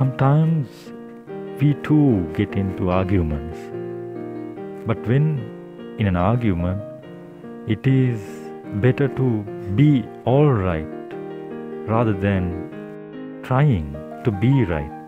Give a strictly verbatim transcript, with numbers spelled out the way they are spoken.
Sometimes we too get into arguments, but when in an argument, it is better to be all right rather than trying to be right.